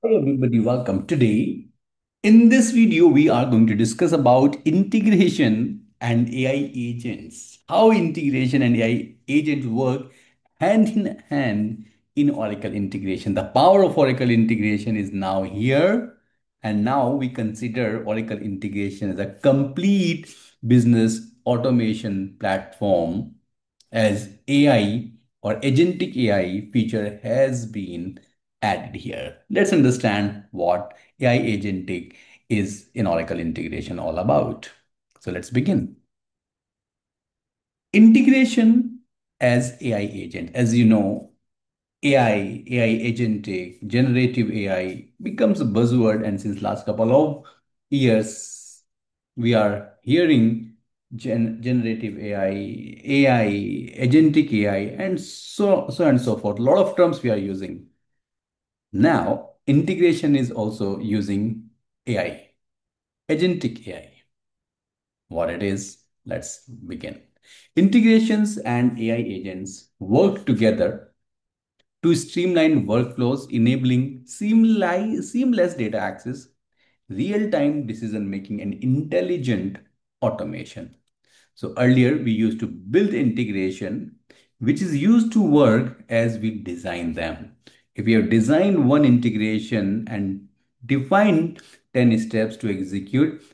Hi everybody, welcome. Today, in this video, we are going to discuss about integration and AI agents. How integration and AI agents work hand in hand in Oracle integration. The power of Oracle integration is now here. And now we consider Oracle integration as a complete business automation platform as AI or agentic AI feature has been added here. Let's understand what AI agentic is in Oracle integration all about. So let's begin. Integration as AI agent. As you know, AI agentic, generative AI becomes a buzzword. And since last couple of years, we are hearing generative AI, agentic AI, and so and so forth. A lot of terms we are using. Now, integration is also using AI, agentic AI. What it is, let's begin. Integrations and AI agents work together to streamline workflows, enabling seamless data access, real-time decision-making, and intelligent automation. So earlier, we used to build integration, which is used to work as we design them. If you have designed one integration and defined 10 steps to execute,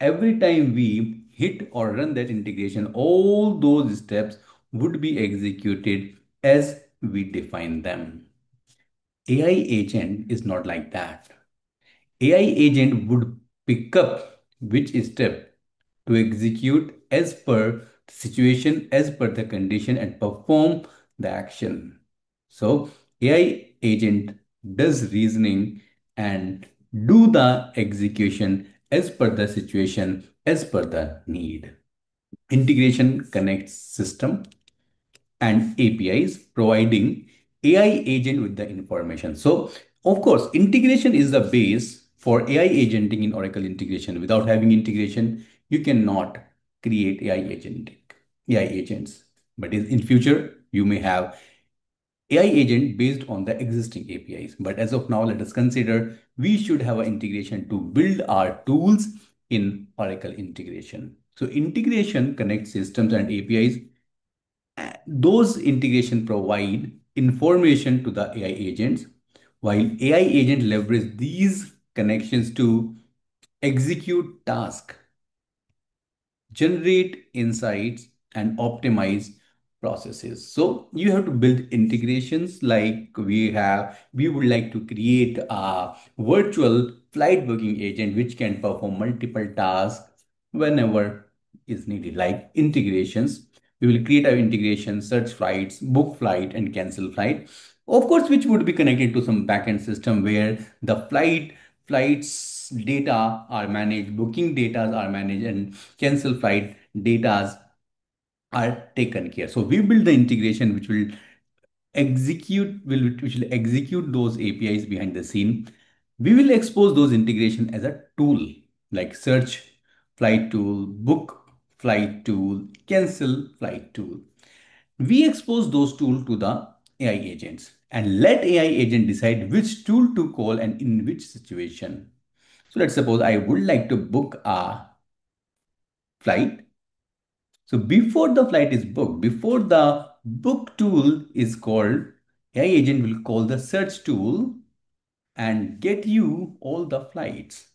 every time we hit or run that integration, all those steps would be executed as we define them. AI agent is not like that. AI agent would pick up which step to execute as per the situation, as per the condition, and perform the action. So AI agent does reasoning and do the execution as per the situation, as per the need. Integration connects system and APIs, providing AI agent with the information. So, of course, integration is the base for AI agenting in Oracle integration. Without having integration, you cannot create AI agents. But in future, you may have AI agent based on the existing APIs. But as of now, let us consider we should have an integration to build our tools in Oracle integration. So integration connects systems and APIs. Those integration provide information to the AI agents, while AI agent leverage these connections to execute tasks, generate insights, and optimize processes. So you have to build integrations like we would like to create a virtual flight booking agent which can perform multiple tasks whenever is needed. Like integrations, we will create our integration, search flights, book flight, and cancel flight. Of course, which would be connected to some backend system where the flights data are managed, booking data are managed, and cancel flight data are taken care. So we build the integration which will execute those APIs behind the scene. We will expose those integration as a tool like search flight tool, book flight tool, cancel flight tool. We expose those tools to the AI agents and let AI agent decide which tool to call and in which situation. So let's suppose I would like to book a flight. So before the flight is booked, before the book tool is called, AI agent will call the search tool and get you all the flights.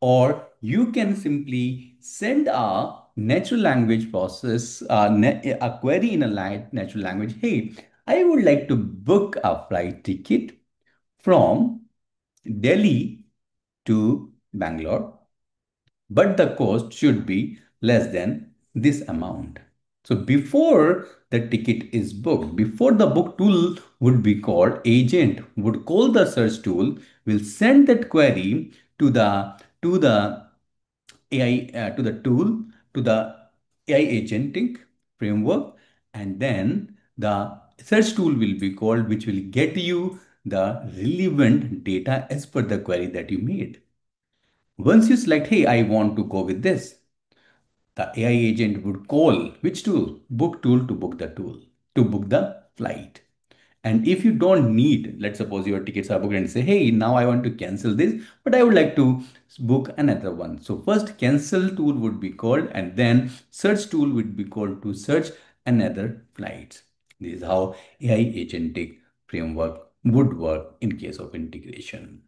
Or you can simply send a natural language process, a query in a natural language. Hey, I would like to book a flight ticket from Delhi to Bangalore, but the cost should be less than this amount. So before the ticket is booked, before the book tool would be called, agent would call the search tool, will send that query to the AI agentic framework, and then the search tool will be called, which will get you the relevant data as per the query that you made. Once you select, hey, I want to go with this, the AI agent would call which tool? Book tool to book the flight. And if you don't need, let's suppose your tickets are booked and say, hey, now I want to cancel this, but I would like to book another one. So first cancel tool would be called, and then search tool would be called to search another flights. This is how AI agentic framework would work in case of integration.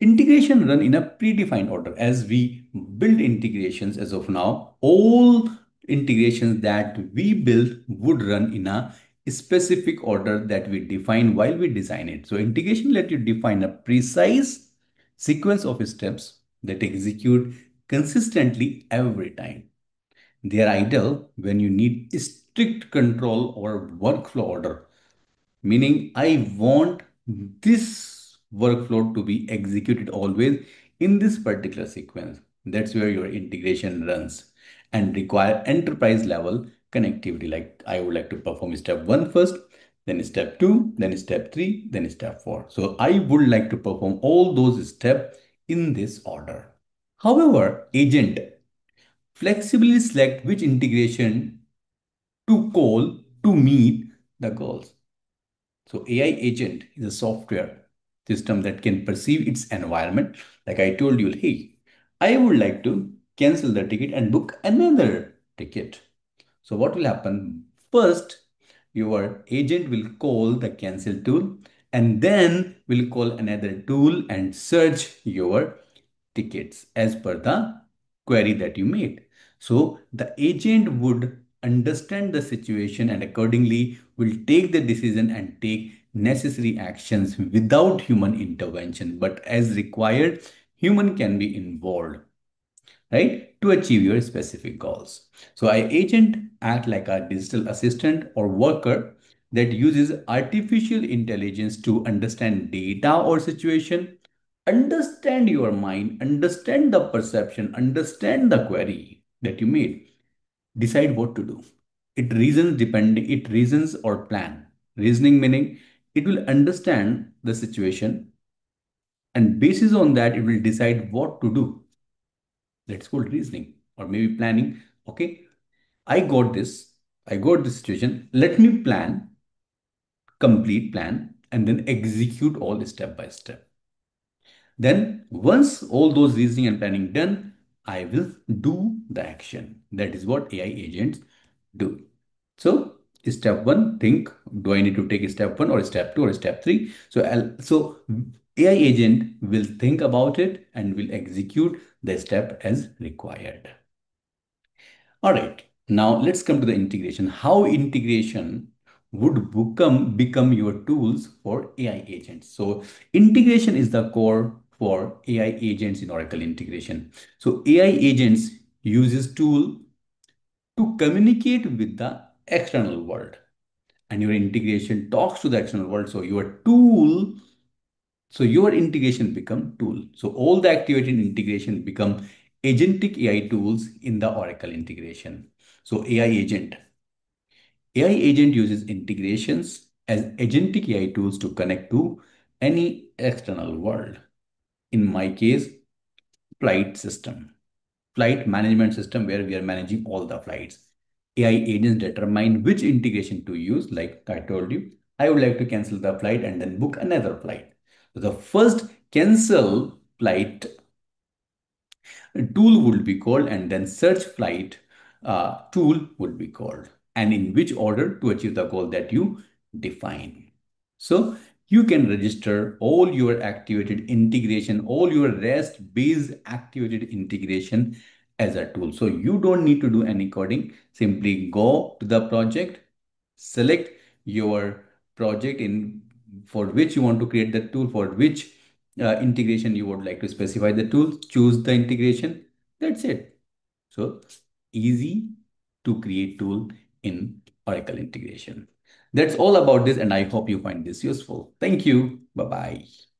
Integration run in a predefined order. As we build integrations as of now, all integrations that we build would run in a specific order that we define while we design it. So integration lets you define a precise sequence of steps that execute consistently every time. They are ideal when you need strict control or workflow order, meaning I want this workflow to be executed always in this particular sequence. That's where your integration runs and require enterprise level connectivity. Like I would like to perform step 1 first, then step 2, then step 3, then step 4. So I would like to perform all those steps in this order. However, agent flexibly select which integration to call to meet the goals. So AI agent is a software system that can perceive its environment. Like I told you, hey, I would like to cancel the ticket and book another ticket. So what will happen? First, your agent will call the cancel tool and then will call another tool and search your tickets as per the query that you made. So the agent would understand the situation and accordingly will take the decision and take necessary actions without human intervention. But as required, human can be involved, right, to achieve your specific goals. So AI agent act like a digital assistant or worker that uses artificial intelligence to understand data or situation, understand your mind, understand the perception, understand the query that you made, decide what to do. It reasons or plan. Reasoning meaning it will understand the situation and basis on that it will decide what to do. That's called reasoning or maybe planning. Okay, I got this situation. Let me plan, complete plan, and then execute all step by step. Then once all those reasoning and planning done, I will do the action. That is what AI agents do. So step 1, think, do I need to take step 1 or step 2 or step 3? So AI agent will think about it and will execute the step as required. All right, now let's come to the integration. How integration would become your tools for AI agents. So integration is the core for AI agents in Oracle integration. So AI agents uses tool to communicate with the external world and your integration talks to the external world. So your integration become tool. So all the activated integration become agentic AI tools in the Oracle integration. So AI agent uses integrations as agentic AI tools to connect to any external world. In my case, flight management system where we are managing all the flights. AI agents determine which integration to use. Like I told you, I would like to cancel the flight and then book another flight. So the first cancel flight tool would be called and then search flight tool would be called, and in which order to achieve the goal that you define. So you can register all your activated integration, all your REST-based activated integration as a tool. So you don't need to do any coding. Simply go to the project, select your project for which you want to create the tool, for which integration you would like to specify the tool, choose the integration. That's it. So easy to create tool in Oracle integration. That's all about this, and I hope you find this useful. Thank you. Bye-bye.